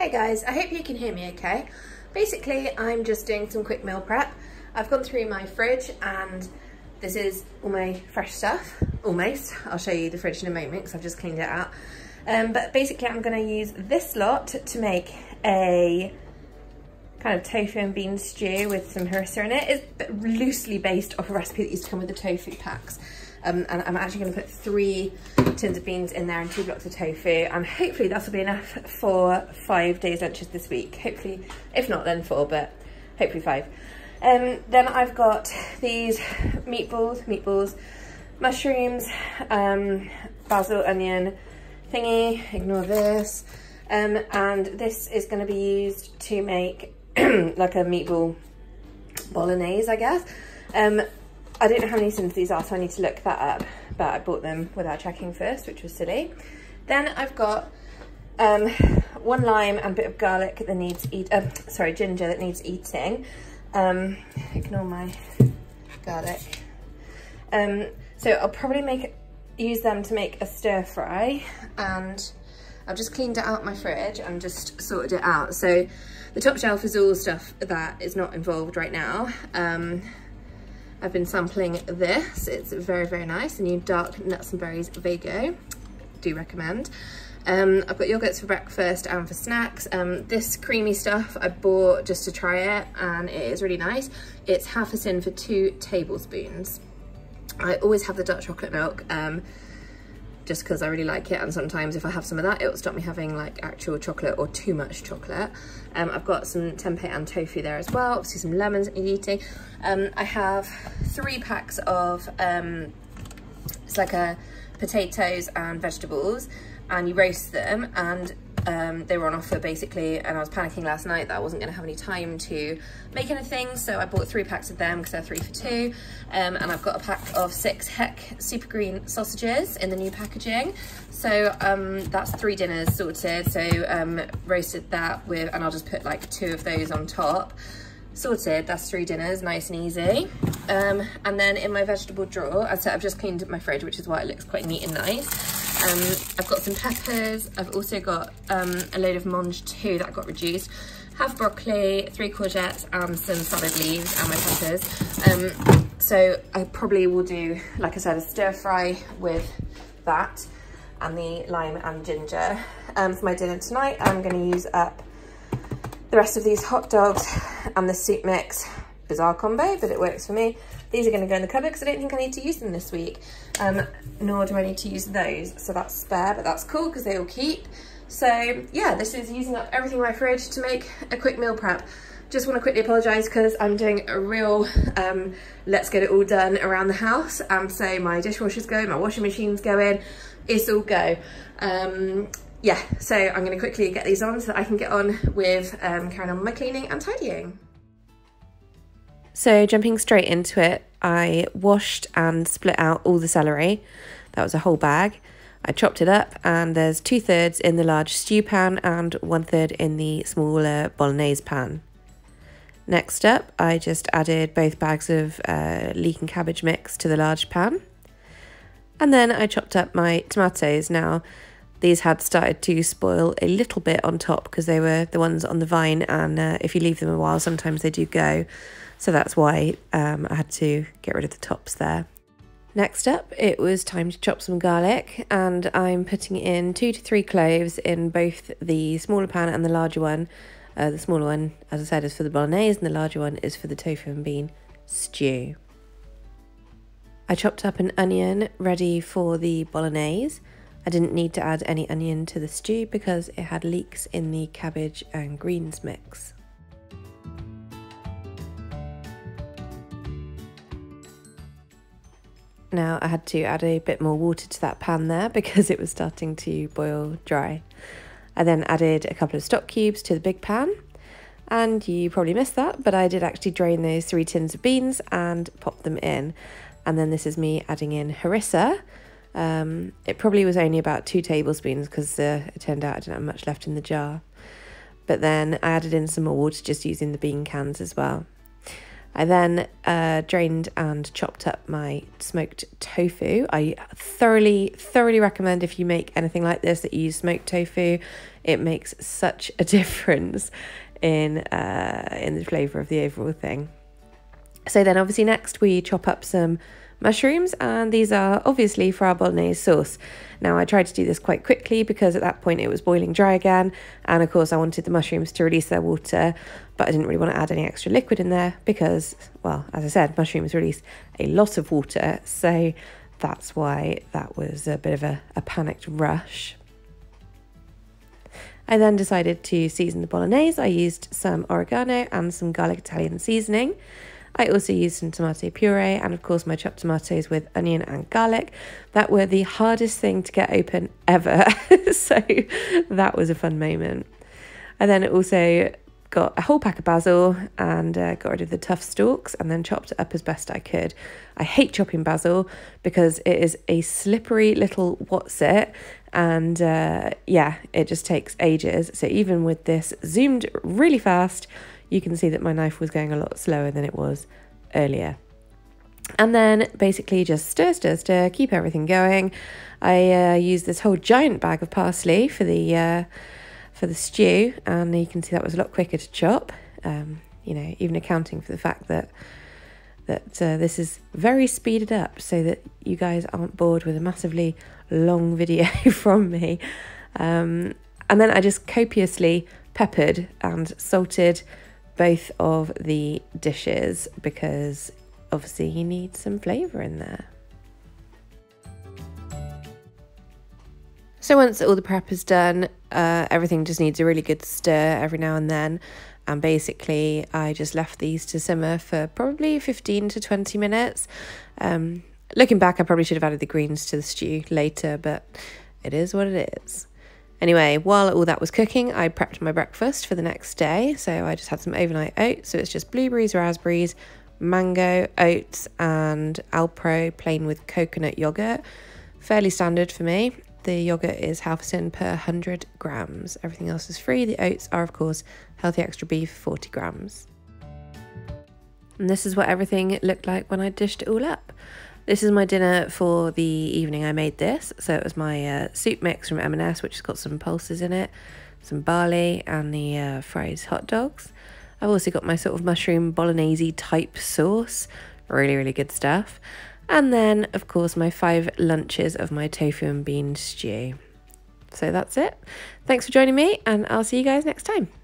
Hey guys, I hope you can hear me okay. Basically, I'm just doing some quick meal prep. I've gone through my fridge and this is all my fresh stuff, almost. I'll show you the fridge in a moment because I've just cleaned it out. But basically I'm gonna use this lot to make a kind of tofu and bean stew with some harissa in it. It's loosely based off a recipe that used to come with the tofu packs. And I'm actually gonna put 3 tins of beans in there and 2 blocks of tofu, and hopefully that will be enough for 5 days' lunches this week. Hopefully, if not then 4, but hopefully 5. Then I've got these meatballs, mushrooms, basil, onion thingy, ignore this, and this is gonna be used to make like a meatball bolognese, I guess. I don't know how many tins these are, so I need to look that up, but I bought them without checking first, which was silly. Then I've got 1 lime and a bit of garlic that needs ginger that needs eating. Ignore my garlic. So I'll probably use them to make a stir fry, and I've just cleaned it out my fridge and just sorted it out. So the top shelf is all stuff that is not involved right now. I've been sampling this. It's very, very nice. The new Dark Nuts and Berries Vago. Do recommend. I've got yogurts for breakfast and for snacks. This creamy stuff I bought just to try it, and it is really nice. It's half a tin for 2 tablespoons. I always have the dark chocolate milk just because I really like it, and sometimes if I have some of that, it'll stop me having like actual chocolate or too much chocolate. I've got some tempeh and tofu there as well, obviously some lemons that you're eating. I have 3 packs of, it's like a potatoes and vegetables, and you roast them, and they were on offer basically, and I was panicking last night that I wasn't going to have any time to make anything, so I bought 3 packs of them because they're 3 for 2, and I've got a pack of 6 Heck Super Green sausages in the new packaging, so that's 3 dinners sorted. So roasted that with, and I'll just put like 2 of those on top, sorted, that's 3 dinners, nice and easy. And then in my vegetable drawer, as I said, I've just cleaned my fridge, which is why it looks quite neat and nice. I've got some peppers, I've also got a load of monge too that got reduced, half broccoli, 3 courgettes and some salad leaves, and my peppers. So I probably will do, like I said, a stir fry with that and the lime and ginger. For my dinner tonight I'm going to use up the rest of these hot dogs and the soup mix. Bizarre combo, but it works for me. These are going to go in the cupboard because I don't think I need to use them this week, nor do I need to use those, so that's spare, but that's cool because they all keep. So yeah, this is using up everything in my fridge to make a quick meal prep. Just want to quickly apologise because I'm doing a real let's get it all done around the house, and so my dishwasher's going, my washing machine's going, it's all go. Yeah, so I'm going to quickly get these on so that I can get on with carrying on with my cleaning and tidying. So jumping straight into it, I washed and split out all the celery. That was a whole bag. I chopped it up, and there's 2/3 in the large stew pan and 1/3 in the smaller bolognese pan. Next up, I just added both bags of leek and cabbage mix to the large pan. And then I chopped up my tomatoes. Now, these had started to spoil a little bit on top because they were the ones on the vine, and if you leave them a while, sometimes they do go. So that's why I had to get rid of the tops there. Next up, it was time to chop some garlic, and I'm putting in 2 to 3 cloves in both the smaller pan and the larger one. The smaller one, as I said, is for the bolognese, and the larger one is for the tofu and bean stew. I chopped up an onion ready for the bolognese. I didn't need to add any onion to the stew because it had leeks in the cabbage and greens mix. Now I had to add a bit more water to that pan there because it was starting to boil dry. I then added a couple of stock cubes to the big pan, and you probably missed that, but I did actually drain those 3 tins of beans and pop them in. And then this is me adding in harissa. It probably was only about 2 tablespoons because it turned out I didn't have much left in the jar. But then I added in some more water just using the bean cans as well. I then drained and chopped up my smoked tofu. I thoroughly recommend, if you make anything like this, that you use smoked tofu. It makes such a difference in the flavour of the overall thing. So then obviously next we chop up some mushrooms, and these are obviously for our bolognese sauce. Now I tried to do this quite quickly because at that point it was boiling dry again, and of course I wanted the mushrooms to release their water, but I didn't really want to add any extra liquid in there because, well, as I said, mushrooms release a lot of water, so that's why that was a bit of a panicked rush. I then decided to season the bolognese. I used some oregano and some garlic Italian seasoning. I also used some tomato puree and of course my chopped tomatoes with onion and garlic. That were the hardest thing to get open ever, so that was a fun moment. I then also got a whole pack of basil and got rid of the tough stalks and then chopped it up as best I could. I hate chopping basil because it is a slippery little whatsit, and yeah, it just takes ages. So even with this zoomed really fast, you can see that my knife was going a lot slower than it was earlier. And then basically just stir, keep everything going. I used this whole giant bag of parsley for the stew, and you can see that was a lot quicker to chop, you know, even accounting for the fact that this is very speeded up so that you guys aren't bored with a massively long video from me. And then I just copiously peppered and salted both of the dishes because obviously you need some flavour in there. So once all the prep is done, everything just needs a really good stir every now and then, and basically I just left these to simmer for probably 15 to 20 minutes. Looking back, I probably should have added the greens to the stew later, but it is what it is. Anyway, while all that was cooking, I prepped my breakfast for the next day. So I just had some overnight oats. So it's just blueberries, raspberries, mango, oats, and Alpro plain with coconut yogurt. Fairly standard for me. The yogurt is half a sen per 100 grams. Everything else is free. The oats are, of course, healthy extra beef, 40 grams. And this is what everything looked like when I dished it all up. This is my dinner for the evening I made this. So it was my soup mix from M&S, which has got some pulses in it, some barley, and the fried hot dogs. I've also got my sort of mushroom bolognese type sauce. Really good stuff. And then, of course, my 5 lunches of my tofu and bean stew. So that's it. Thanks for joining me, and I'll see you guys next time.